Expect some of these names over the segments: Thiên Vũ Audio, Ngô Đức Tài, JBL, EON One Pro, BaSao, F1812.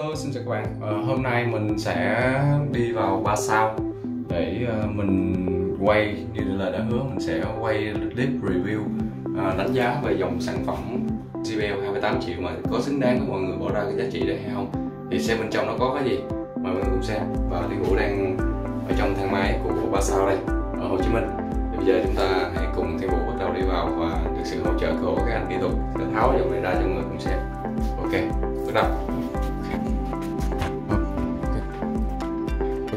Hello, xin chào các bạn. Hôm nay mình sẽ đi vào BaSao để mình quay, như là đã hứa mình sẽ quay clip review đánh giá về dòng sản phẩm JBL 28 triệu mà có xứng đáng với mọi người bỏ ra cái giá trị đấy hay không, thì xem bên trong nó có cái gì mọi người cùng xem. Và Thiên Vũ đang ở trong thang máy của BaSao đây ở Hồ Chí Minh. Thì bây giờ chúng ta hãy cùng Thiên Vũ bắt đầu đi vào và được sự hỗ trợ của các anh kỹ thuật sẽ tháo dòng này ra cho người cùng xem. Ok, bắt đầu.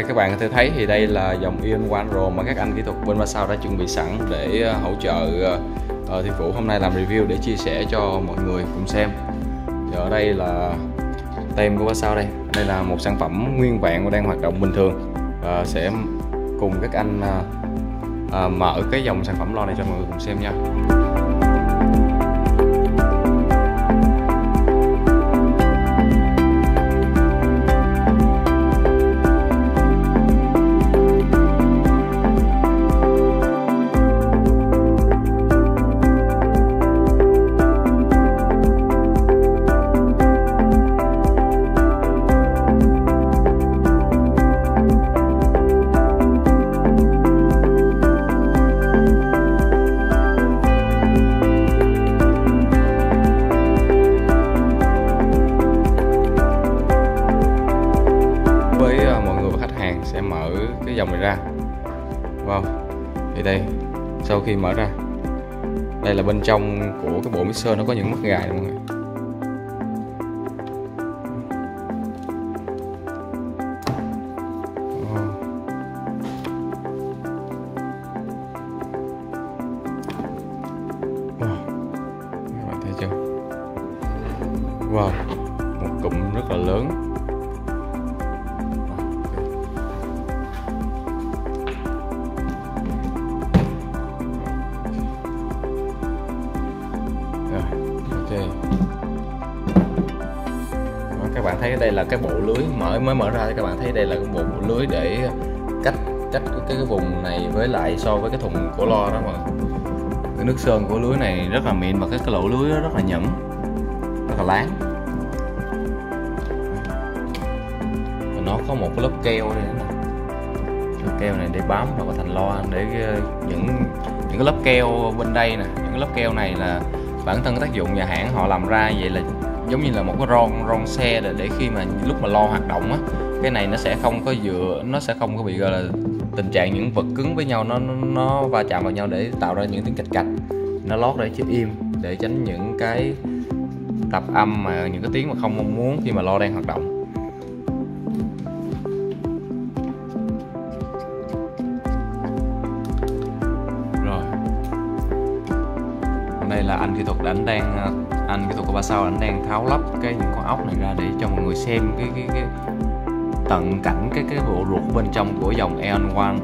Các bạn có thể thấy thì đây là dòng EON One Pro mà các anh kỹ thuật bên BaSao đã chuẩn bị sẵn để hỗ trợ Thiên Vũ hôm nay làm review để chia sẻ cho mọi người cùng xem. Thì ở đây là tem của BaSao đây. Đây là một sản phẩm nguyên vẹn và đang hoạt động bình thường. Sẽ cùng các anh mở cái dòng sản phẩm lo này cho mọi người cùng xem nha. Sẽ mở cái dòng này ra. Wow, thì đây, sau khi mở ra, đây là bên trong của cái bộ mixer, nó có những mắt gài này mọi người. Wow. Wow, các bạn thấy chưa? Wow, một cụm rất là lớn. Các bạn thấy đây là cái bộ lưới mới mở ra, thì các bạn thấy đây là cái bộ lưới để cách cái vùng này với lại so với cái thùng của lo đó. Mà cái nước sơn của lưới này rất là mịn và cái lỗ lưới rất là nhẵn, rất là láng. Và nó có một lớp keo đây nè, lớp keo này để bám vào cái thành lo, để những cái lớp keo bên đây nè, những cái lớp keo này là bản thân tác dụng nhà hãng họ làm ra, vậy là giống như là một cái ron xe để khi mà lúc mà lo hoạt động á, cái này nó sẽ không có dựa, nó sẽ không có bị gọi là tình trạng những vật cứng với nhau nó va chạm vào nhau để tạo ra những tiếng cạch cạch, nó lót để chết im, để tránh những cái tạp âm mà những cái tiếng mà không mong muốn khi mà lo đang hoạt động. Đây là anh kỹ thuật của BaSao, anh đang tháo lắp cái những con ốc này ra để cho mọi người xem cái tận cảnh cái bộ ruột bên trong của dòng EON One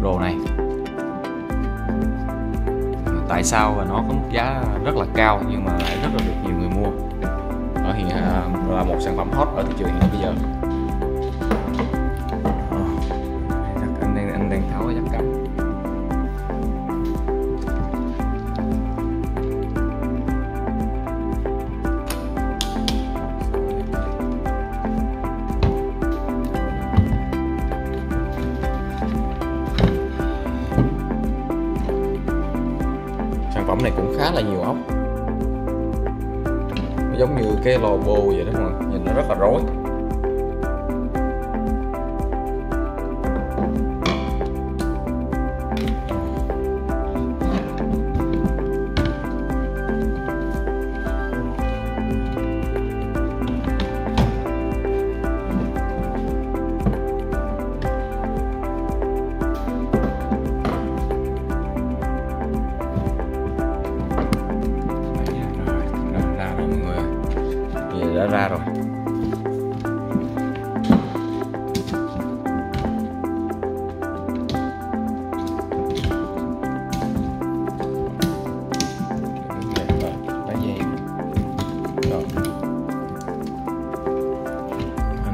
Pro này. Tại sao là nó có mức giá rất là cao nhưng mà lại rất là được nhiều người mua? Ở hiện là một sản phẩm hot ở thị trường hiện bây giờ. Anh đang tháo cái giáp cắm. Phẩm này cũng khá là nhiều ốc, giống như cái lò bồ vậy đó, mà nhìn nó rất là rối. Đã ra rồi. Ở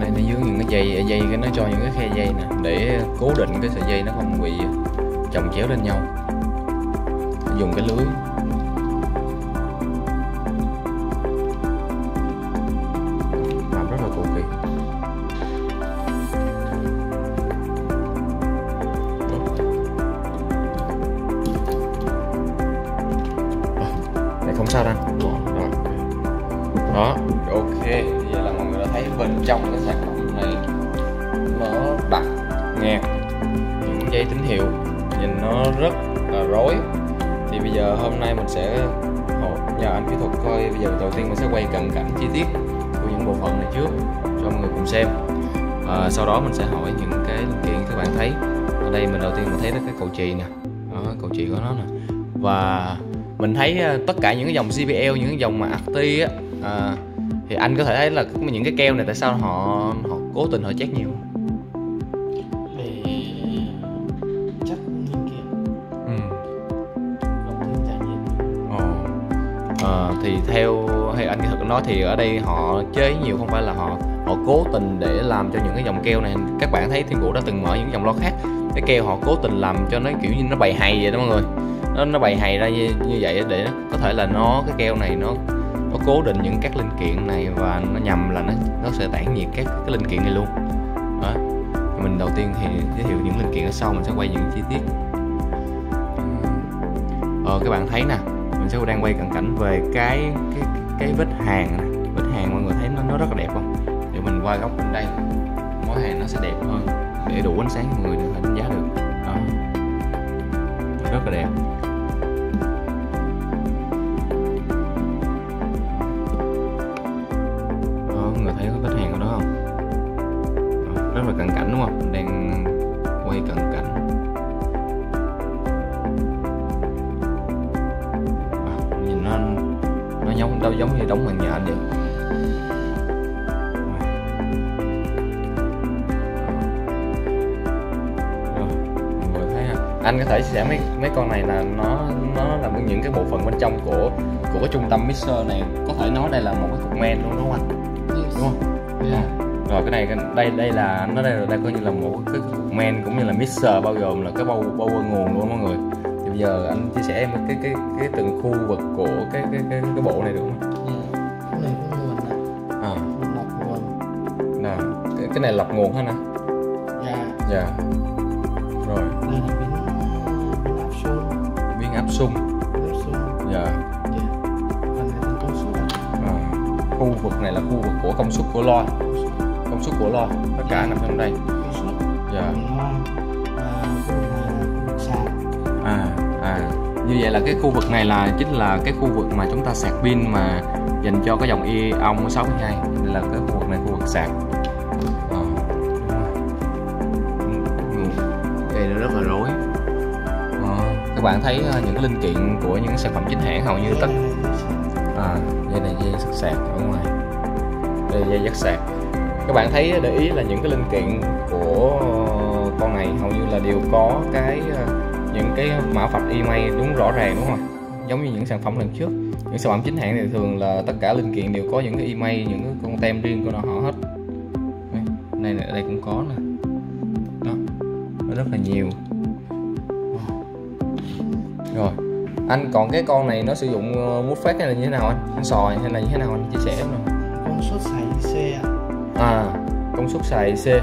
đây nó dưới những cái dây cái nó cho những cái khe dây nè để cố định cái sợi dây nó không bị chồng chéo lên nhau. Dùng cái lưới. Rất là thú vị. không sao đâu. Đó. Ok, bây giờ là mọi người đã thấy bên trong cái sản phẩm này nó đặt ngang những dây tín hiệu, nhìn nó rất là rối. Thì bây giờ hôm nay mình sẽ nhờ anh kỹ thuật coi. Bây giờ đầu tiên mình sẽ quay cận cảnh chi tiết của những bộ phận này trước cho mọi người cùng xem. Sau đó mình sẽ hỏi những cái linh kiện các bạn thấy. Ở đây mình đầu tiên mình thấy cái cầu chì nè, cầu chì của nó nè. Và mình thấy tất cả những cái dòng JBL, những cái dòng mà Acti á, thì anh có thể thấy là những cái keo này tại sao họ cố tình họ chét nhiều. Thì theo hay anh thực nói thì ở đây họ chế nhiều, không phải là họ cố tình để làm cho những cái dòng keo này. Các bạn thấy Thiên Vũ đã từng mở những dòng lo khác, cái keo họ cố tình làm cho nó kiểu như nó bày hày vậy đó mọi người. Nó bày hày ra như vậy để nó, có thể là cái keo này nó cố định những các linh kiện này và nó nhằm là nó sẽ tản nhiệt các linh kiện này luôn. Đó. Mình đầu tiên thì giới thiệu những linh kiện, ở sau mình sẽ quay những chi tiết. Các bạn thấy nè, mình sẽ đang quay cận cảnh về cái vết hàng này. Vết hàng mọi người thấy nó rất là đẹp không? Để mình qua góc bên đây, mối hàng nó sẽ đẹp hơn để đủ ánh sáng mọi người để đánh giá được. Đó. Rất là đẹp. Đó, mọi người thấy cái vết hàng của nó không? Đó, rất là cận cảnh đúng không? Mình đang quay cận cảnh. Đâu giống như đóng màn nhện vậy. Rồi, mọi người thấy không? Anh có thể chia sẻ mấy con này là nó là những cái bộ phận bên trong của cái trung tâm mixer này, có thể nói đây là một cái cục men luôn đúng không anh? Đúng không? Rồi cái này đây coi như là một cái cục men cũng như là mixer, bao gồm là cái bao nguồn luôn mọi người. Bây giờ anh chia sẻ em cái từng khu vực của cái bộ này được không? Cái này có nguồn nè. Lọc nguồn. Nè, cái này lọc nguồn hả nè? Dạ. Rồi. Đây là biến áp sung. Biến áp sung. Dạ. Phần này là công suất. Khu vực này là khu vực của công suất của loa. Công suất của loa, tất cả nằm trong đây. Công suất. Dạ. Như vậy là cái khu vực này là chính là cái khu vực mà chúng ta sạc pin mà dành cho cái dòng EON 162, là cái khu vực này, khu vực sạc. Đây nó rất là rối. Các bạn thấy những linh kiện của những sản phẩm chính hãng hầu như tất đây là dây sạc ở ngoài, đây là dây dắt sạc. Các bạn thấy để ý là những cái linh kiện của con này hầu như là đều có những cái mã vạch email đúng rõ ràng đúng không? Giống như những sản phẩm lần trước, những sản phẩm chính hãng thì thường là tất cả linh kiện đều có những cái email, những cái con tem riêng của họ hết. Này ở đây cũng có nè. Đó, nó rất là nhiều. Rồi, anh còn cái con này nó sử dụng mút phát hay là như thế nào anh? Sòi hay là như thế nào anh chia sẻ không? Công suất xài C. Công suất xài C.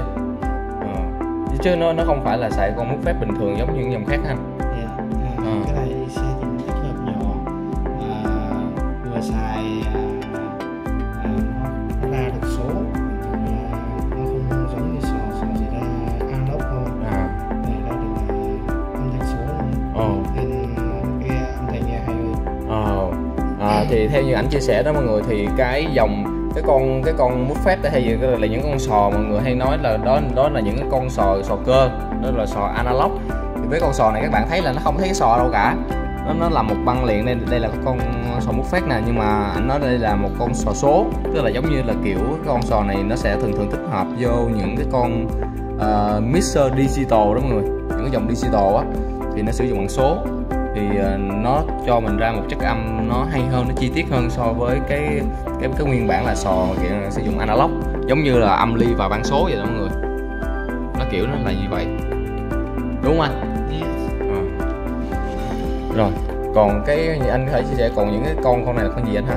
Chứ nó không phải là xài con mút phép bình thường giống như những dòng khác ha. Cái này xe thì nó tích hợp nhỏ, vừa xài nó ra được số, nó không giống như sò chỉ ra analog thôi. Đây ra được âm thanh số nên cái âm thanh nghe hay hơn. Thì theo như ảnh chia sẻ đó mọi người, thì cái dòng cái con mút phép hay gì là những con sò mọi người hay nói là đó là những cái con sò cơ, đó là sò analog. Thì với con sò này các bạn thấy là nó không thấy cái sò đâu cả, nó là một băng liền. Đây là con sò mút phép nè, nhưng mà anh nói đây là một con sò số, tức là giống như là kiểu con sò này nó sẽ thường tích hợp vô những cái con mixer digital đó mọi người. Những cái dòng digital á thì nó sử dụng bằng số, thì nó cho mình ra một chất âm nó hay hơn, nó chi tiết hơn so với cái nguyên bản là sò kiểu sử dụng analog, giống như là âm ly và bảng số vậy đó mọi người. Nó kiểu nó là như vậy đúng không anh? Rồi còn cái anh có thể chia sẻ còn những cái con này là con gì anh hả?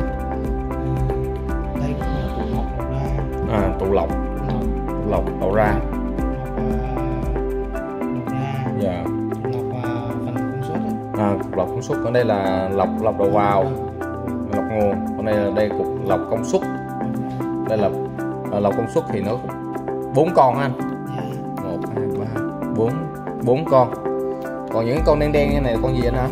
Đây cũng là tụ lọc đầu ra. Tụ lọc đầu ra. Dạ. Cục lọc công suất, còn đây là lọc đầu vào. nguồn. Hôm nay là đây cục lọc công suất, đây là lọc công suất thì nó 4 con anh, 1, 2, 3, 4 con. Còn những con đen đen như này là con gì anh hả?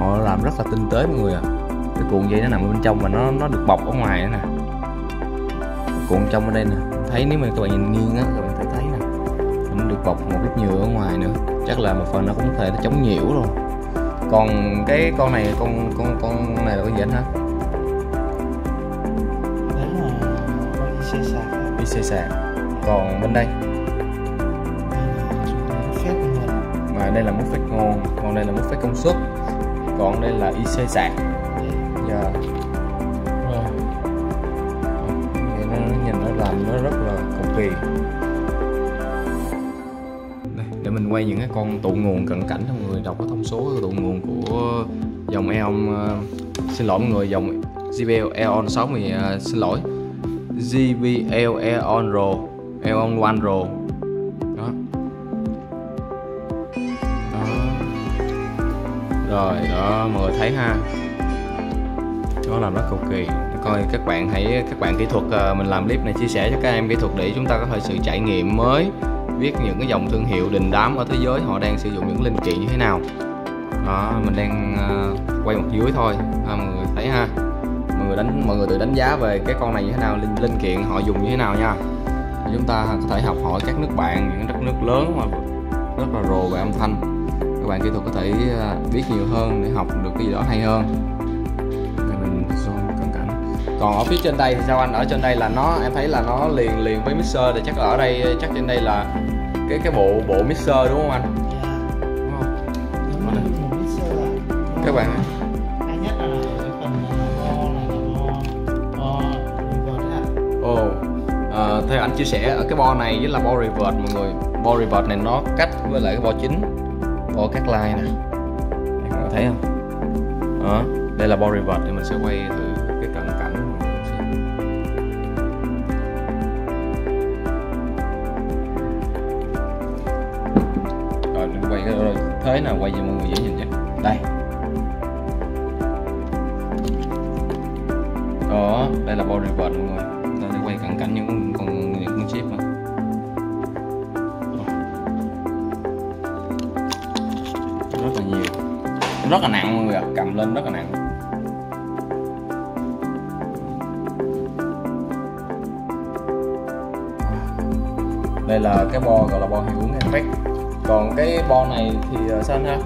Họ làm rất là tinh tế mọi người ạ. Cái cuộn dây nó nằm ở bên trong và nó được bọc ở ngoài nữa nè. Cuộn trong ở đây nè, thấy nếu mà các bạn nhìn nghiêng á, các bạn thấy nè, nó được bọc một ít nhựa ở ngoài nữa. Chắc là một phần nó cũng có thể nó chống nhiễu rồi. Còn cái con này, con này là con gì anh hả? Đấy là con IC sạc. IC sạc. Còn bên đây mà đây là móc phách nguồn, còn đây là móc phách công suất, còn đây là IC sạc. Nhìn nó làm nó rất là cầu kỳ. Để mình quay những cái con tụ nguồn cận cảnh cho mọi người đọc cái thông số tụ nguồn của dòng EON, xin lỗi mọi người, dòng JBL EON 60, xin lỗi, JBL EON Pro, EON One Pro. Rồi đó, mọi người thấy ha, nó làm rất cầu kỳ. Coi các bạn hãy, các bạn kỹ thuật mình làm clip này chia sẻ cho các em kỹ thuật để chúng ta có thể sự trải nghiệm mới, biết những cái dòng thương hiệu đình đám ở thế giới họ đang sử dụng những linh kiện như thế nào. Đó, mình đang quay một dưới thôi, mọi người thấy ha, mọi người tự đánh giá về cái con này như thế nào, linh kiện họ dùng như thế nào nha. Chúng ta có thể học hỏi các nước bạn, những đất nước lớn mà rất là rồ về âm thanh. Các bạn kỹ thuật có thể biết nhiều hơn để học được cái gì đó hay hơn. Để mình zoom cận cảnh. Còn ở phía trên đây thì sao anh? Ở trên đây là nó, em thấy là nó liền với mixer, thì chắc ở đây, chắc trên đây là cái bộ mixer đúng không anh? Đúng không? Đúng rồi. Bộ mixer là... Các bạn hay nhất là phần bo này, theo anh chia sẻ ở cái bo này với là bo revert mọi người. Bo revert này nó cách với lại cái bo chính. Bo cắt line nè, các bạn thấy không? Đó, đây là bo revert thì mình sẽ quay thử cái cận cảnh. Rồi mình quay cái rồi thế nào quay cho mọi người dễ nhìn chứ. Đây. Đó, đây là bo revert mọi người. Chúng ta sẽ quay cận cảnh những con chip mà. Rất là nhiều, rất là nặng mọi người ạ, cầm lên rất là nặng. Đây là cái bo gọi là bo hiệu ứng effect. Còn cái bo này thì sao anh ha?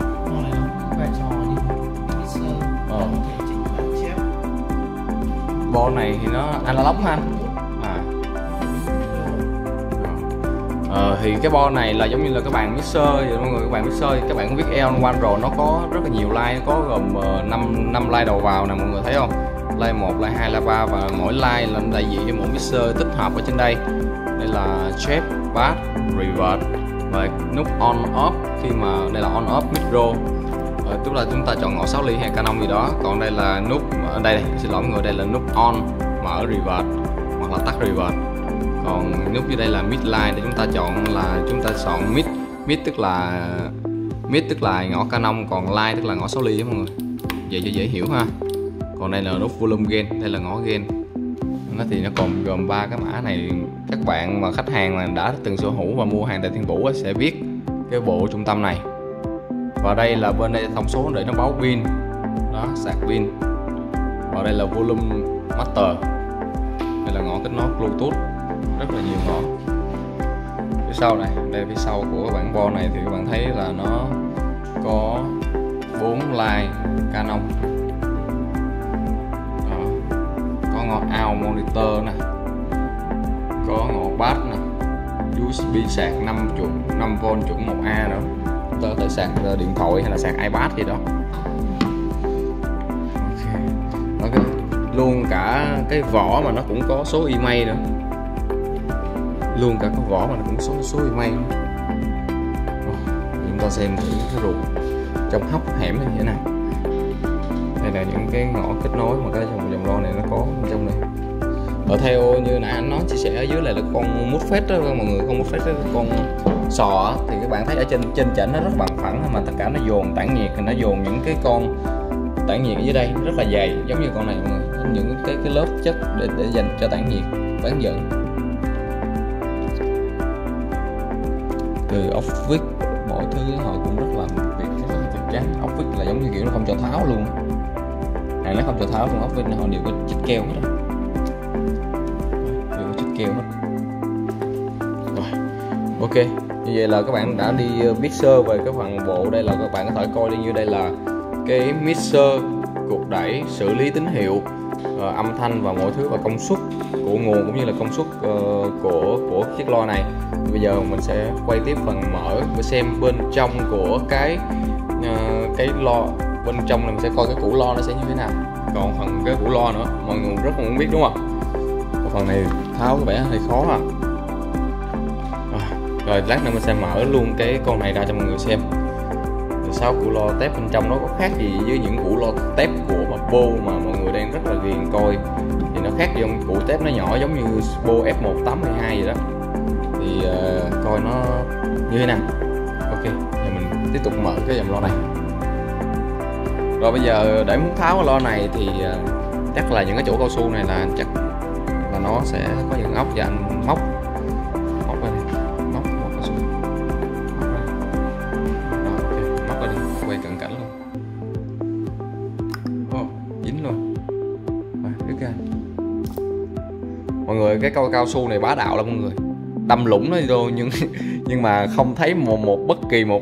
Bo này nó vai trò như mixer, chỉnh bản chép. Bo này thì nó analog ha anh. Thì cái bo này là giống như là các bạn mixer vậy mọi người. Các bạn mixer, các bạn cũng biết EON One Pro nó có rất là nhiều line, có gồm 5 line đầu vào nè mọi người thấy không? Line 1, line 2, line 3 và mỗi line là đại diện cho mỗi mixer tích hợp ở trên đây. Đây là shape, bass, reverb và nút on off khi mà đây là on off micro. Tức là chúng ta chọn ngõ 6 ly hay Canon gì đó. Còn đây là nút ở đây, xin lỗi mọi người, đây là nút on mở reverb hoặc là tắt reverb. Còn nút dưới đây là midline để chúng ta chọn, là chúng ta chọn mid tức là ngõ Canon, còn line tức là ngõ 6 ly đó mọi người. Vậy cho dễ hiểu ha. Còn đây là nút volume gain, đây là ngõ gain. Nó thì nó còn gồm 3 cái mã này. Các bạn mà khách hàng mà đã từng sở hữu và mua hàng tại Thiên Vũ sẽ biết cái bộ trung tâm này. Và đây là bên đây thông số để nó báo pin. Đó, sạc pin. Và đây là volume master. Đây là ngõ kết nối Bluetooth. Rất là nhiều ngõ. Phía sau này, đây phía sau của bản bo này thì các bạn thấy là nó có 4 line Canon. Đó. Có ngõ out monitor nè, có ngõ bass nè, USB sạc 5V chuẩn 1A nữa. Chúng ta có thể sạc điện thoại hay là sạc iPad gì đó. Okay. Luôn cả cái vỏ mà nó cũng có số email nữa. Luôn cả cái vỏ mà nó cũng số may. Chúng ta xem thử cái ruột trong hốc hẻm như thế nào. Đây là những cái ngõ kết nối mà cái dòng lo này nó có trong này. Ở theo như nãy anh nói chia sẻ ở dưới là con mút phết đó mọi người, con mút phết đó, con sò thì các bạn thấy ở trên chỉnh nó rất bằng phẳng mà tất cả nó dồn tản nhiệt, thì nó dồn những cái con tản nhiệt ở dưới đây rất là dày, giống như con này mọi người, những cái lớp chất để dành cho tản nhiệt bán dẫn. Từ ốc vít mọi thứ họ cũng rất là tuyệt trắng, ốc vít là giống như kiểu nó không cho tháo luôn, này nó không cho tháo, trong ốc vít họ đều có chích keo hết, đều có chích keo hết. Rồi ok, như vậy là các bạn đã đi biết sơ về cái phần bộ. Đây là các bạn có thể coi đi, như đây là cái mixer, cục đẩy, xử lý tín hiệu, âm thanh và mọi thứ, và công suất của nguồn cũng như là công suất của chiếc loa này. Bây giờ mình sẽ quay tiếp phần mở và xem bên trong của cái loa, bên trong mình sẽ coi cái củ loa nó sẽ như thế nào. Còn phần cái củ loa nữa mọi người rất là muốn biết đúng không? Còn phần này tháo có vẻ hơi khó à. Rồi lát nữa mình sẽ mở luôn cái con này ra cho mọi người xem. Sau củ loa tép bên trong nó có khác gì với những củ loa tép của Bo mà mọi người đang rất là ghiền coi, thì nó khác với củ tép nó nhỏ giống như Bo F1812 vậy đó, thì coi nó như thế nào. Ok, giờ mình tiếp tục mở cái dòng loa này. Rồi bây giờ để muốn tháo cái loa này thì chắc là những cái chỗ cao su này là chắc là nó sẽ có những ốc, và anh móc mọi người cái con cao su này bá đạo lắm mọi người, đâm lũng nó vô nhưng mà không thấy bất kỳ một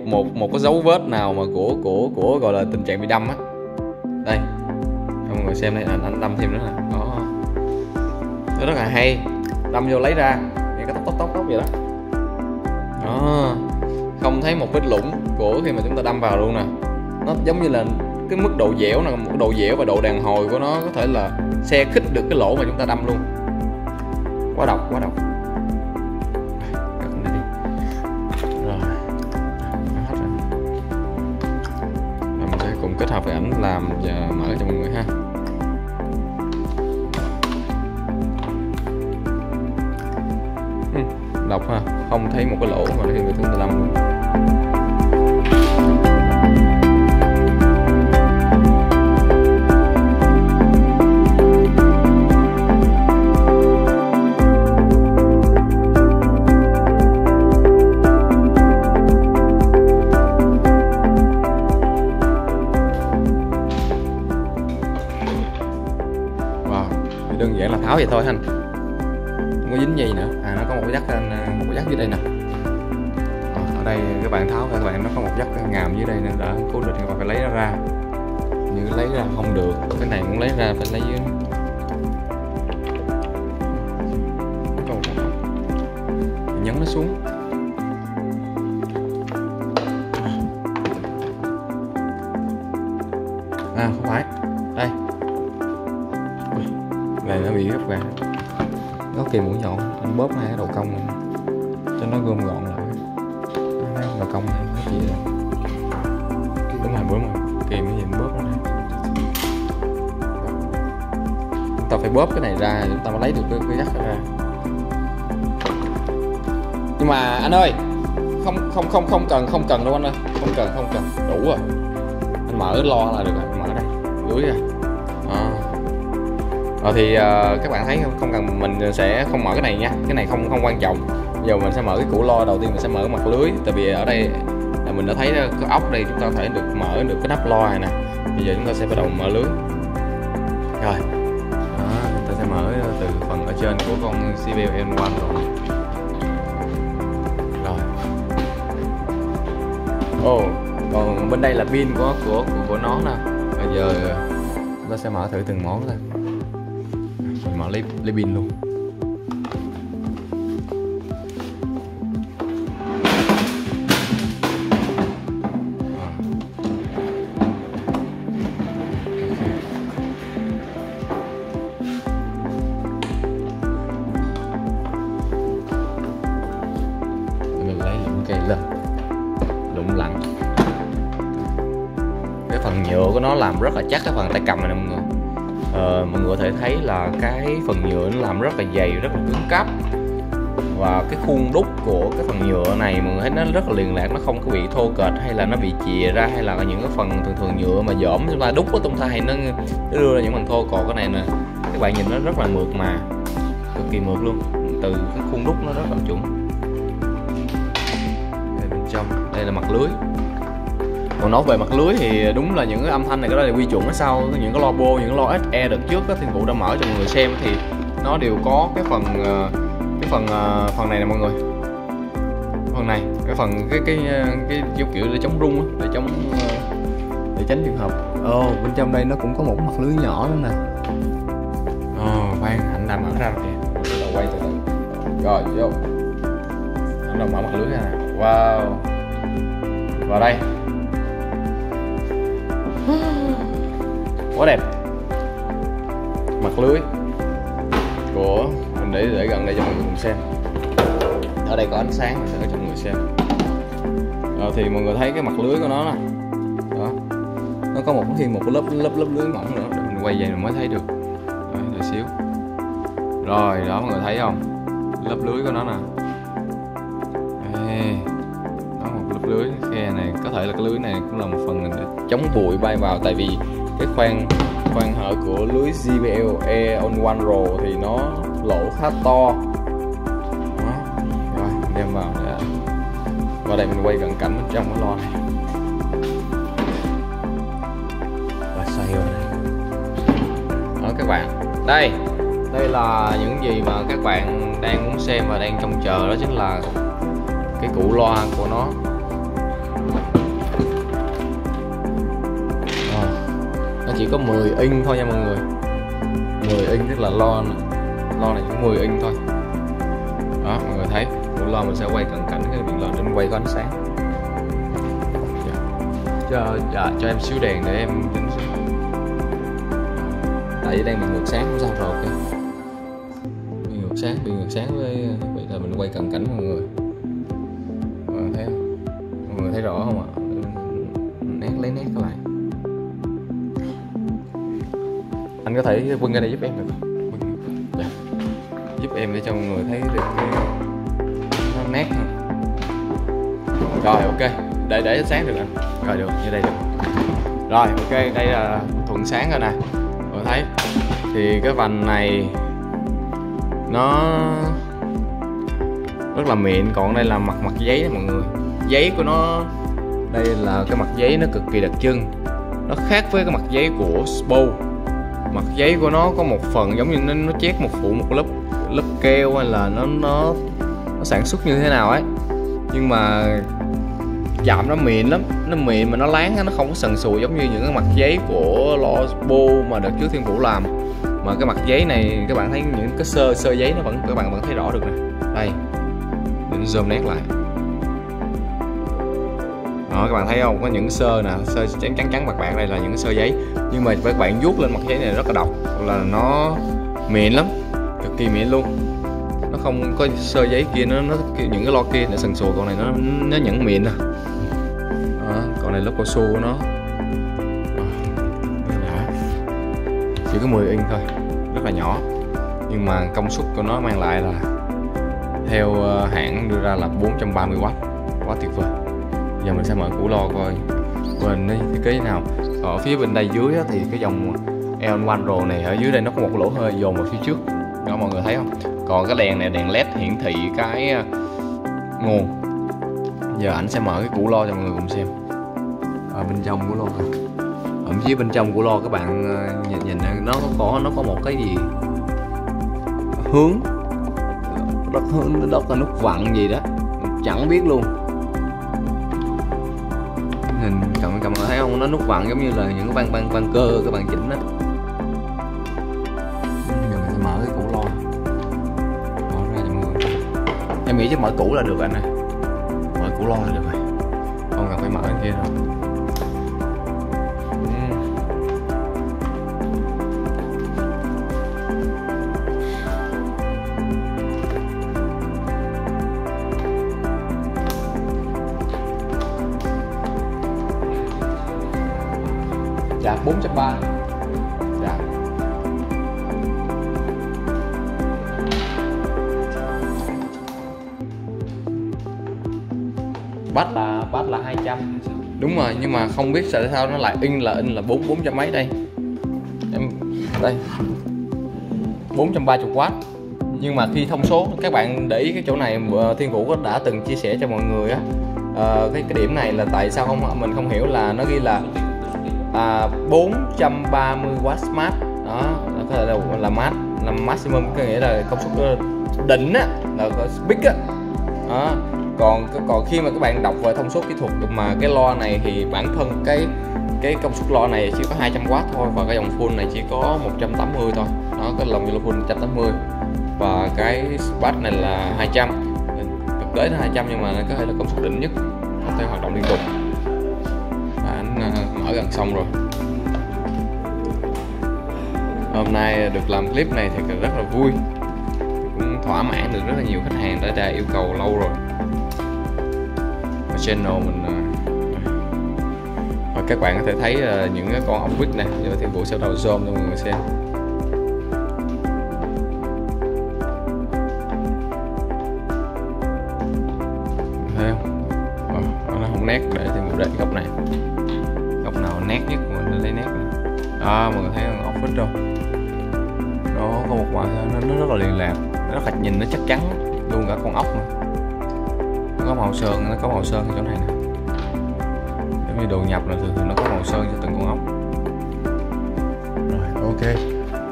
cái dấu vết nào mà của gọi là tình trạng bị đâm á. Đây mọi người xem đây, anh đâm thêm nữa nè, đó nó rất là hay, đâm vô lấy ra những cái tóc vậy đó. Đó, không thấy một vết lũng của khi mà chúng ta đâm vào luôn nè. Nó giống như là cái mức độ dẻo là một độ dẻo, và độ đàn hồi của nó có thể là xe khích được cái lỗ mà chúng ta đâm luôn. Quá độc, quá độc. Rồi mình sẽ cùng kết hợp với ảnh làm và mở cho mọi người ha. Độc ha, không thấy một cái lỗ mà khi mà chúng ta đâm luôn. Đơn giản là tháo vậy thôi anh, không có dính gì nữa. À nó có một cái dắt, một cái dắt dưới đây nè. Ở đây các bạn tháo ra các bạn, nó có một dắt ngàm dưới đây nên đã không cố định, các bạn phải lấy nó ra. Như lấy ra không được, cái này muốn lấy ra phải lấy dưới. Nhấn nó xuống. À không phải, đây này nó bị gấp gà, nó kìm mũi nhọn, anh bóp hai cái đầu cong này cho nó gom gọn lại. Đầu cong này nó gì rồi, đúng rồi, bấm rồi, kìm cái gì cũng bóp nó ra. Chúng ta phải bóp cái này ra, chúng ta mới lấy được cái dắt ra. Nhưng mà anh ơi, không cần đâu anh ơi, không cần, đủ rồi. Anh mở lo là được rồi, mở đây, dưới ra. Rồi thì các bạn thấy không cần, mình sẽ không mở cái này nha, cái này không quan trọng. Giờ mình sẽ mở cái củ loa đầu tiên, mình sẽ mở mặt lưới, tại vì ở đây là mình đã thấy cái ốc đây, chúng ta có thể được mở được cái nắp loa này nè. Bây giờ chúng ta sẽ bắt đầu mở lưới. Rồi, đó, chúng ta sẽ mở từ phần ở trên của con JBL EON One Pro. Rồi. Còn bên đây là pin của nó nè. Bây giờ chúng ta sẽ mở thử từng món ra. Mình mở lấy pin luôn. Mình lấy những cây lên lụng lặng. Cái phần nhựa của nó làm rất là chắc cái phần tay cầm này mọi người. mọi người có thể thấy là cái phần nhựa nó làm rất là dày, rất là cứng cáp, và cái khuôn đúc của cái phần nhựa này mọi người thấy nó rất là liền lạc, nó không có bị thô kệch hay là nó bị chìa ra, hay là những cái phần thường nhựa mà dỏm chúng ta đúc ở trong tay nó đưa ra những phần thô cột. Cái này nè, các bạn nhìn nó rất là mượt mà, cực kỳ mượt luôn, từ cái khuôn đúc nó rất là chuẩn. Đây bên trong, đây là mặt lưới. Còn nói về mặt lưới thì đúng là những cái âm thanh này, cái đó là quy chuẩn ở sau những cái logo, những cái lo SE đợt trước đó, Thiên Vũ đã mở cho mọi người xem thì nó đều có cái phần này nè mọi người, phần này, cái phần cái kiểu để chống rung đó, để chống, để tránh trường hợp. Bên trong đây nó cũng có một mặt lưới nhỏ nữa nè. Khoan, anh đã mở ra rồi kìa, quay từ từ rồi vô, anh đã mở mặt lưới ra nè. Wow, vào đây quá đẹp. Mặt lưới của mình để gần đây cho mọi người cùng xem, ở đây có ánh sáng mình sẽ cho mọi người xem. Rồi thì mọi người thấy cái mặt lưới của nó nè, nó có một lớp lưới mỏng nữa, mình quay về mình mới thấy được. Rồi, đợi xíu, rồi đó mọi người thấy không, lớp lưới của nó nè. Lưới khe này có thể là cái lưới này cũng là một phần để chống bụi bay vào, tại vì cái khoang hở của lưới JBL EON One Pro thì nó lỗ khá to. Đó. Rồi đem vào để... vào đây mình quay cận cảnh bên trong cái lo này. Và xoay rồi đó các bạn, đây là những gì mà các bạn đang muốn xem và đang trông chờ, đó chính là cái củ loa của nó. Nó chỉ có 10 inch thôi nha mọi người, 10 inch tức là lo này chỉ 10 inch thôi đó mọi người thấy. Của lo mình sẽ quay cận cảnh cái biển lò nên quay có ánh sáng. Cho em xíu đèn để em tính xem, tại vì đang bị ngược sáng cũng sao rồi kìa, bị ngược sáng với vậy là mình quay cận cảnh mọi người. Thấy không? Mọi người thấy rõ không ạ? Lấy nét các bạn. Anh có thể quăng ra đây giúp em được không? Giúp em để cho mọi người thấy được cái nó nét hơn. Rồi ok, để sáng được anh. Rồi được, như đây được. Rồi ok, đây là thuận sáng rồi nè. Mọi người thấy thì cái vành này nó rất là mịn, còn đây là mặt giấy đó mọi người. Giấy của nó, đây là cái mặt giấy nó cực kỳ đặc trưng, nó khác với cái mặt giấy của Spo. Mặt giấy của nó có một phần giống như nó chét một lớp keo hay là nó sản xuất như thế nào ấy, nhưng mà chạm nó mịn lắm, nó mịn mà nó láng, nó không có sần sùi giống như những cái mặt giấy của lo Spo mà đợt trước Thiên Vũ làm. Mà cái mặt giấy này các bạn thấy những cái sơ giấy nó vẫn, các bạn vẫn thấy rõ được nè. Đây, mình zoom nét lại. Đó, các bạn thấy không, có những sơ nè, sơ trắng bạc đây là những sơ giấy, nhưng mà các bạn vuốt lên mặt giấy này rất là độc, là nó mịn lắm, cực kỳ mịn luôn. Nó không có sơ giấy kia, nó những cái lo kia để sần sùi, còn này nó nhẵn mịn nè. Còn này lớp cao su của nó chỉ có 10 inch thôi, rất là nhỏ, nhưng mà công suất của nó mang lại là theo hãng đưa ra là 430W, quá tuyệt vời. Giờ mình sẽ mở củ lo coi bên đi thiết kế nào. Ở phía bên đây dưới á, thì cái dòng EON One Pro này ở dưới đây nó có một lỗ hơi dồn vào phía trước đó mọi người thấy không. Còn cái đèn này, đèn led hiển thị cái nguồn. Giờ anh sẽ mở cái củ lo cho mọi người cùng xem. Ở bên trong của lo, ở phía bên trong của lo các bạn nhìn nó có một cái gì hướng đất là nút vặn gì đó chẳng biết luôn. Nhìn cầm thấy không, nó nút vặn giống như là những cái van cơ các bạn chỉnh đó. Giờ mình sẽ mở cái củ lo, mở ra cho mọi người. Em nghĩ chứ mở củ là được anh ơi, mở củ lo là được rồi, không cần phải mở cái kia đâu. Dạ 4.3. Dạ. Bass là 200. Đúng rồi, nhưng mà không biết tại sao nó lại in là 400 mấy đây. Em đây 430W. Nhưng mà khi thông số, các bạn để ý cái chỗ này, Thiên Vũ đã từng chia sẻ cho mọi người á, cái điểm này là tại sao không, mình không hiểu là nó ghi là 430W max đó, có thể là max, là maximum, có nghĩa là công suất đỉnh á, là big á. Đó. Còn khi mà các bạn đọc về thông số kỹ thuật mà cái loa này thì bản thân cái công suất loa này chỉ có 200W thôi, và cái dòng full này chỉ có 180 thôi. Đó, cái dòng full 180 và cái bass này là 200. Thực tế là 200 nhưng mà nó có thể là công suất đỉnh nhất, có thể hoạt động liên tục. Và anh mở gần xong rồi. Hôm nay được làm clip này thì rất là vui, cũng thỏa mãn được rất là nhiều khách hàng đã yêu cầu lâu rồi. Ở channel mình và các bạn có thể thấy những cái con ốc vít này, giờ Thiên Vũ sẽ đầu zoom cho mọi người xem. Thấy không? Nó không nét, để Thiên Vũ để cái góc này, góc nào nét nhất mình lấy nét này. À, mọi người thấy con ốc vít không? Đó, có một quả nó rất là liền lạc, rất là nhìn nó chắc chắn luôn cả con ốc nữa. Nó có màu sơn, nó có màu sơn ở chỗ này nè, giống như đồ nhập là thường nó có màu sơn cho từng con ốc. Rồi ok,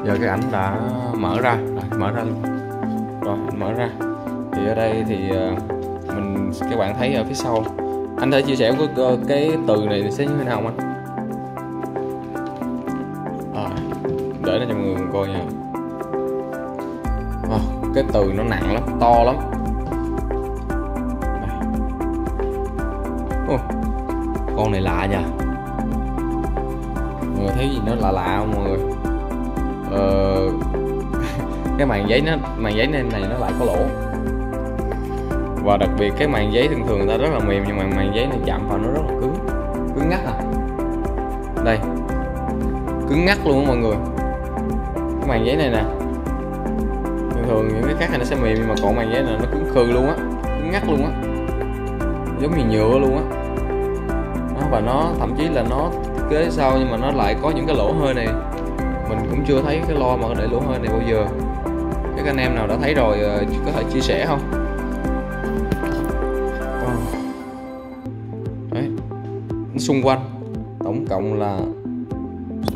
giờ cái ảnh đã mở ra rồi, mở ra luôn rồi, mở ra thì ở đây thì mình, các bạn thấy ở phía sau, anh thể chia sẻ của cái từ này sẽ như thế nào không anh? Để nó cho mọi người coi nha. Cái từ nó nặng lắm, to lắm. Con này lạ nha, mọi người thấy gì nó lạ không mọi người? Cái màng giấy này nó lại có lỗ, và đặc biệt cái màng giấy thường người ta rất là mềm, nhưng mà màng giấy này chạm vào nó rất là cứng ngắc. Đây cứng ngắc luôn á mọi người, cái màng giấy này nè, thường những cái khác này nó sẽ mềm, nhưng mà còn màng giấy này nó cứng khư luôn á, cứng ngắc luôn á, giống như nhựa luôn á. Và nó thậm chí là nó kế sau nhưng mà nó lại có những cái lỗ hơi này, mình cũng chưa thấy cái loa mà để lỗ hơi này bao giờ. Các anh em nào đã thấy rồi có thể chia sẻ không? Đấy. Xung quanh tổng cộng là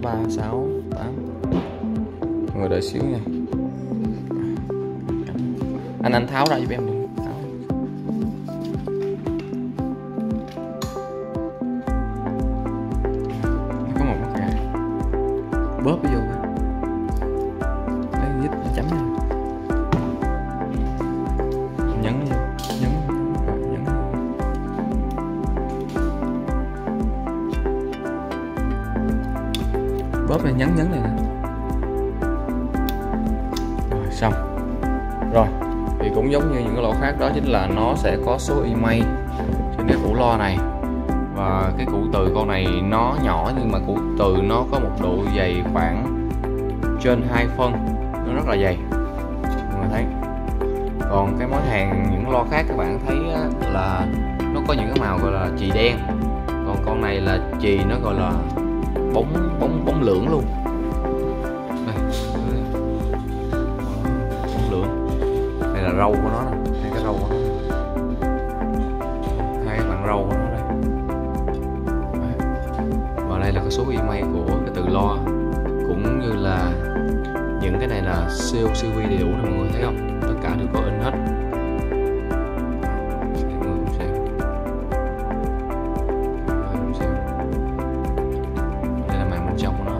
3, 6, 8. Mọi người đợi xíu nha, anh tháo ra giúp em đi. Bóp vô cái nhích nó chấm lên, nhấn bóp này, nhấn này nè. Rồi xong rồi, thì cũng giống như những cái loại khác, đó chính là nó sẽ có số email trên cái củ loa này. Và cái cụ từ con này nó nhỏ, nhưng mà cụ từ nó có một độ dày khoảng trên 2 phân, nó rất là dày mọi người thấy. Còn cái món hàng những lo khác các bạn thấy là nó có những cái màu gọi là chì đen, còn con này là chì nó gọi là bóng lưỡng luôn. Đây, bóng lưỡng này là râu của nó nè, đây cái râu của nó, hai cái bằng râu của nó. Đây là cái số email của cái từ loa, cũng như là những cái này là COCV đầy đủ nè mọi người thấy không, tất cả đều có in hết. Đây là màn bên trong của nó.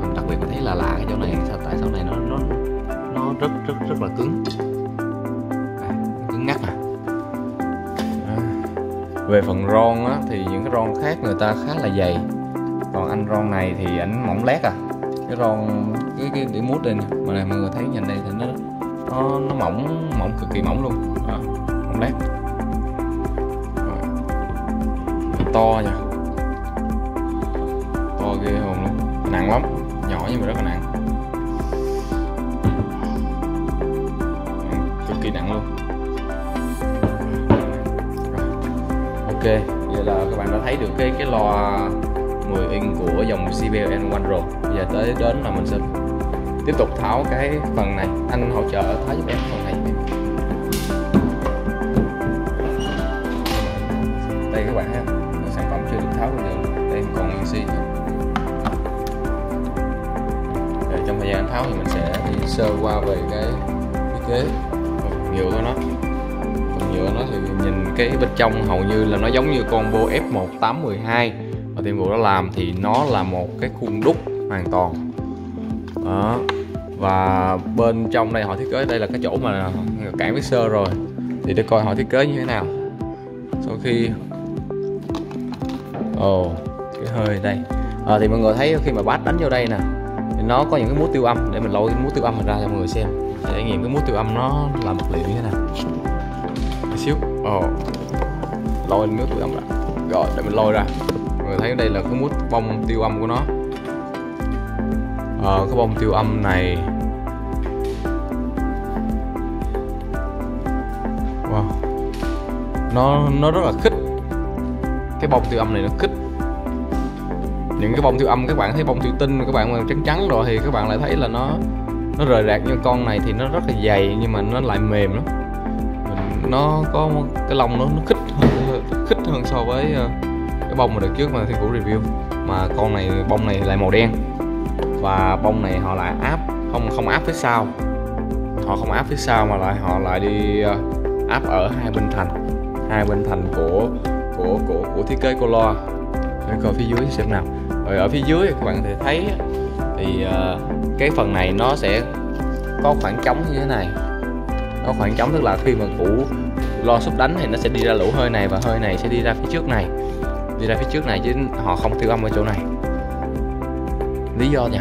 Mình đặc biệt mình thấy là lạ cái chỗ này, tại sao này nó rất là cứng, cứng ngắt à. Về phần ron á, thì những cái ron khác người ta khá là dày, còn anh ron này thì ảnh mỏng lét à. Cái ron cái điểm mút đây nè, mà này mọi người thấy nhìn đây thì nó mỏng cực kỳ mỏng luôn đó, mỏng lét. To nha, to ghê hồn luôn, nặng lắm, nhỏ nhưng mà rất là nặng, cực kỳ nặng luôn. Ok, giờ là các bạn đã thấy được cái loa 10 inch của dòng JBL EON One Pro. Giờ tới đến là mình sẽ tiếp tục tháo cái phần này. Anh hỗ trợ tháo giúp em phần này. Đây các bạn ha, sản phẩm chưa được tháo được. Đây còn nguyên si. Rồi trong thời gian tháo thì mình sẽ đi sơ qua về cái thiết kế nhựa của nó. Nhựa nó thì nhìn cái bên trong hầu như là nó giống như combo F1812 mà Thiên Vũ đã làm, thì nó là một cái khuôn đúc hoàn toàn đó. Và bên trong đây họ thiết kế, đây là cái chỗ mà cản vết sơ rồi, thì để coi họ thiết kế như thế nào. Sau khi cái hơi đây thì mọi người thấy khi mà bass đánh vô đây nè thì nó có những cái mút tiêu âm, để mình lôi cái mút tiêu âm mình ra cho mọi người xem, trải nghiệm cái mút tiêu âm nó làm vật liệu như thế nào xíu. Lôi nước tiêu âm ra. Rồi để mình lôi ra. Mọi người thấy đây là cái mút bông tiêu âm của nó. Cái bông tiêu âm này. Wow. Nó rất là khích. Cái bông tiêu âm này nó khích. Những cái bông tiêu âm các bạn thấy bông thủy tinh các bạn mà trắng trắng rồi thì các bạn lại thấy là nó rời rạc, như con này thì nó rất là dày nhưng mà nó lại mềm lắm. Nó có cái lông nó khích hơn so với cái bông mà được trước mà Thiên Vũ review. Mà con này, bông này lại màu đen, và bông này họ lại áp không áp phía sau, họ không áp phía sau mà lại họ lại đi áp ở hai bên thành của thiết kế của loa. Để coi phía dưới xem nào. Rồi ở phía dưới các bạn có thể thấy thì cái phần này nó sẽ có khoảng trống như thế này. Nó khoảng trống tức là khi mà cũ loa súp đánh thì nó sẽ đi ra lỗ hơi này, và hơi này sẽ đi ra phía trước này, chứ họ không tiêu âm ở chỗ này. Lý do nha,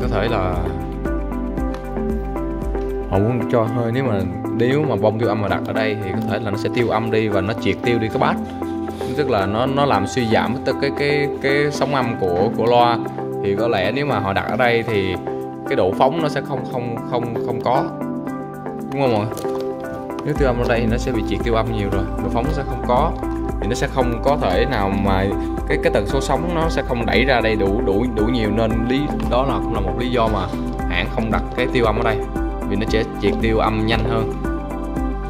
có thể là họ muốn cho hơi, nếu mà bông tiêu âm mà đặt ở đây thì có thể là nó sẽ tiêu âm đi và nó triệt tiêu đi cái bass, tức là nó làm suy giảm cái sóng âm của loa. Thì có lẽ nếu mà họ đặt ở đây thì cái độ phóng nó sẽ không có, đúng không mọi người? Nếu tiêu âm ở đây thì nó sẽ bị triệt tiêu âm nhiều rồi, độ phóng nó sẽ không có, thì nó sẽ không có thể nào mà cái tần số sóng nó sẽ không đẩy ra đây đủ nhiều, nên đó là cũng là một lý do mà hãng không đặt cái tiêu âm ở đây, vì nó sẽ triệt tiêu âm nhanh hơn.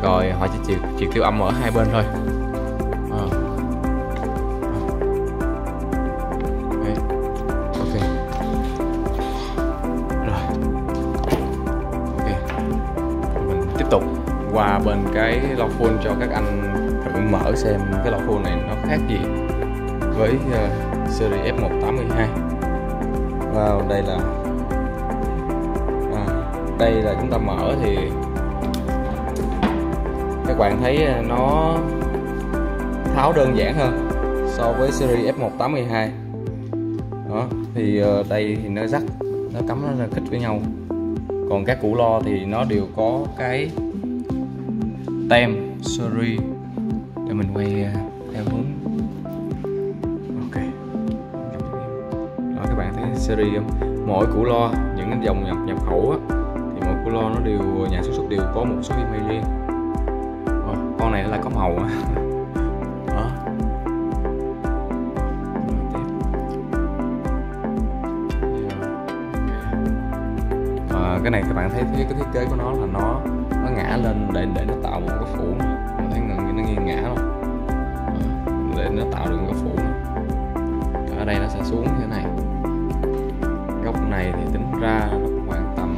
Rồi họ chỉ triệt tiêu âm ở hai bên thôi. Tục qua bên cái loa full cho các anh thử mở xem cái loa full này nó khác gì với series F1812. Wow, đây là chúng ta mở thì các bạn thấy nó tháo đơn giản hơn so với series F1812 đó. Thì đây thì nó rắc, nó cắm nó kích với nhau. Còn các củ lo thì nó đều có cái tem series. Để mình quay theo hướng. Ok. Đó, các bạn thấy series không? Mỗi củ lo, những cái dòng nhập khẩu á, thì mỗi củ lo nó đều, nhà sản xuất đều có một số email riêng. Con này lại có màu á. Đó. Cái này các bạn thấy cái thiết kế của nó là nó ngã lên để nó tạo một cái phủ, mình thấy gần như nó nghiêng ngã luôn để nó tạo được một cái phủ. Ở đây nó sẽ xuống như thế này, góc này thì tính ra nó khoảng tầm,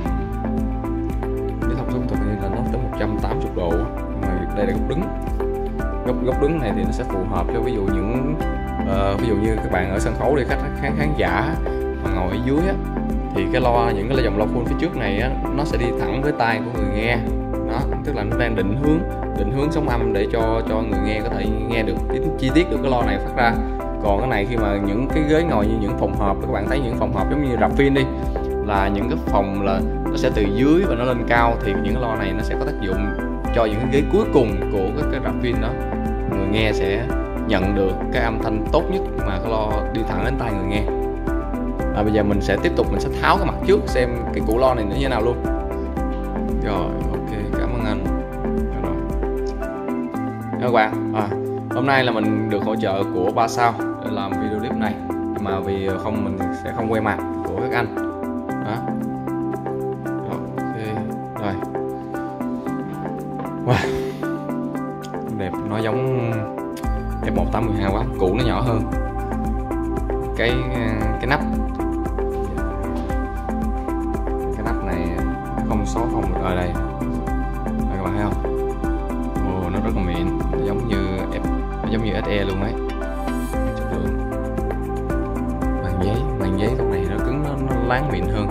nếu thông số thực hiện là nó tới 180 độ, mà đây là góc đứng, góc đứng này thì nó sẽ phù hợp cho ví dụ những ví dụ như các bạn ở sân khấu đi, khán giả mà ngồi ở dưới á, thì cái loa, những cái dòng loa full phía trước này á, nó sẽ đi thẳng với tai của người nghe đó, tức là nó đang định hướng sóng âm để cho người nghe có thể nghe được chi tiết được cái loa này phát ra. Còn cái này khi mà những cái ghế ngồi như những phòng họp, các bạn thấy những phòng họp giống như rạp phim đi, là những cái phòng là nó sẽ từ dưới và nó lên cao, thì những cái loa này nó sẽ có tác dụng cho những cái ghế cuối cùng của cái rạp phim đó, người nghe sẽ nhận được cái âm thanh tốt nhất mà cái loa đi thẳng đến tai người nghe. Bây giờ mình sẽ tiếp tục, mình sẽ tháo cái mặt trước xem cái củ lo này nó như thế nào luôn. Rồi, ok, cảm ơn anh. Rồi. nha các bạn. Hôm nay là mình được hỗ trợ của BaSao để làm video clip này, mà vì không mình sẽ không quay mặt của các anh. Okay. Rồi. Wow. Đẹp, nó giống F1812 quá, cũ nó nhỏ hơn. Cái nắp này không số không được ở đây. Đây các bạn thấy không? Nó rất là mịn, giống như SE luôn ấy. Chất lượng. Màng giấy trong này nó cứng, nó láng mịn hơn.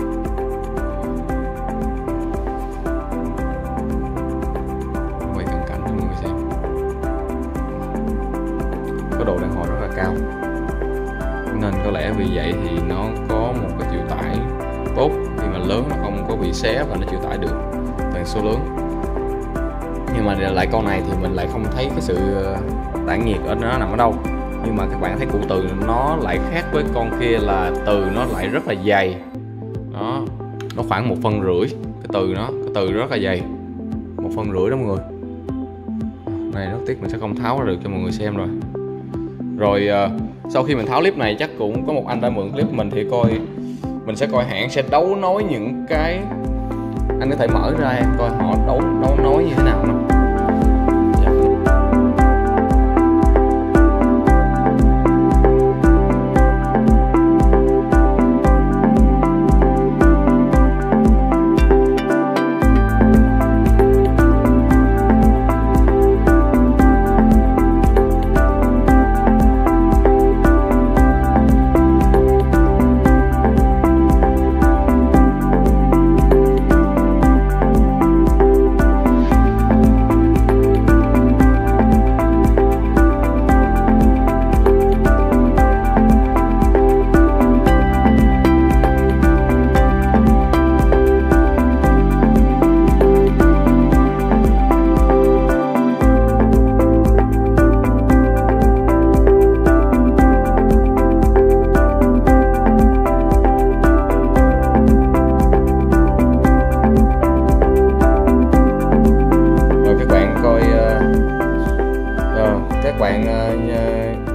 Quay cận cảnh cho mọi người xem. Có độ đàn hồi rất là cao. Nên có lẽ vì vậy thì nó có một cái chịu tải tốt, khi mà lớn nó không có bị xé và nó chịu tải được tần số lớn. Nhưng mà lại con này thì mình lại không thấy cái sự tản nhiệt ở nó nằm ở đâu. Nhưng mà các bạn thấy cụ từ nó lại khác với con kia, là từ nó lại rất là dày. Đó, nó khoảng 1,5 phân cái từ rất là dày, 1,5 phân đó mọi người. Này rất tiếc mình sẽ không tháo ra được cho mọi người xem. Rồi sau khi mình tháo clip này chắc cũng có một anh đã mượn clip mình, thì mình sẽ coi hãng sẽ đấu nối những cái. Anh có thể mở ra em coi họ đấu nối như thế nào không?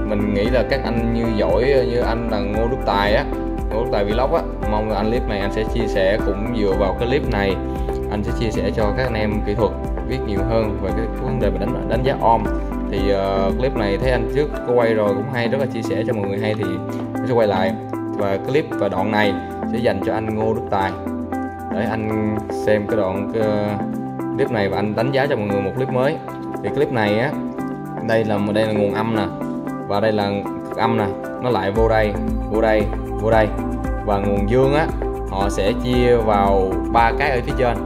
Mình nghĩ là các anh như giỏi như anh là Ngô Đức Tài á, Ngô Đức Tài Vlog á, mong là anh clip này anh sẽ chia sẻ, cũng dựa vào cái clip này anh sẽ chia sẻ cho các anh em kỹ thuật biết nhiều hơn về cái vấn đề đánh giá om. Thì clip này thấy anh trước có quay rồi cũng hay, rất là chia sẻ cho mọi người hay, thì mình sẽ quay lại. Và clip và đoạn này sẽ dành cho anh Ngô Đức Tài để anh xem cái đoạn clip này và anh đánh giá cho mọi người một clip mới. Thì clip này á, đây là nguồn âm nè, và đây là cực âm nè, nó lại vô đây, và nguồn dương á họ sẽ chia vào 3 cái ở phía trên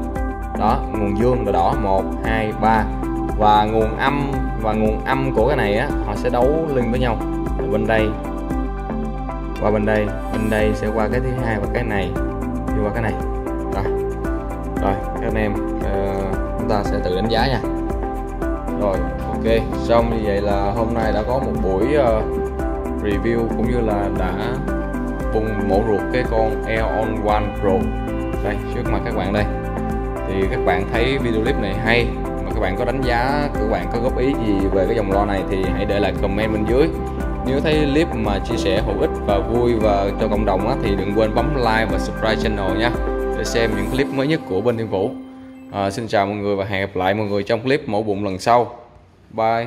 đó. Nguồn dương là đỏ 1, 2, 3, và nguồn âm của cái này á họ sẽ đấu link với nhau ở bên đây, qua bên đây sẽ qua cái thứ hai và cái này đi qua cái này. Rồi các anh em chúng ta sẽ tự đánh giá nha. Rồi, ok, xong như vậy là hôm nay đã có một buổi review cũng như là đã bung mổ ruột cái con EON One Pro đây trước mặt các bạn đây. Thì các bạn thấy video clip này hay mà các bạn có đánh giá, các bạn có góp ý gì về cái dòng loa này thì hãy để lại comment bên dưới. Nếu thấy clip mà chia sẻ hữu ích và vui và cho cộng đồng á, thì đừng quên bấm like và subscribe channel nha, để xem những clip mới nhất của bên Thiên Vũ. Xin chào mọi người và hẹn gặp lại mọi người trong clip mổ bụng lần sau. Bye.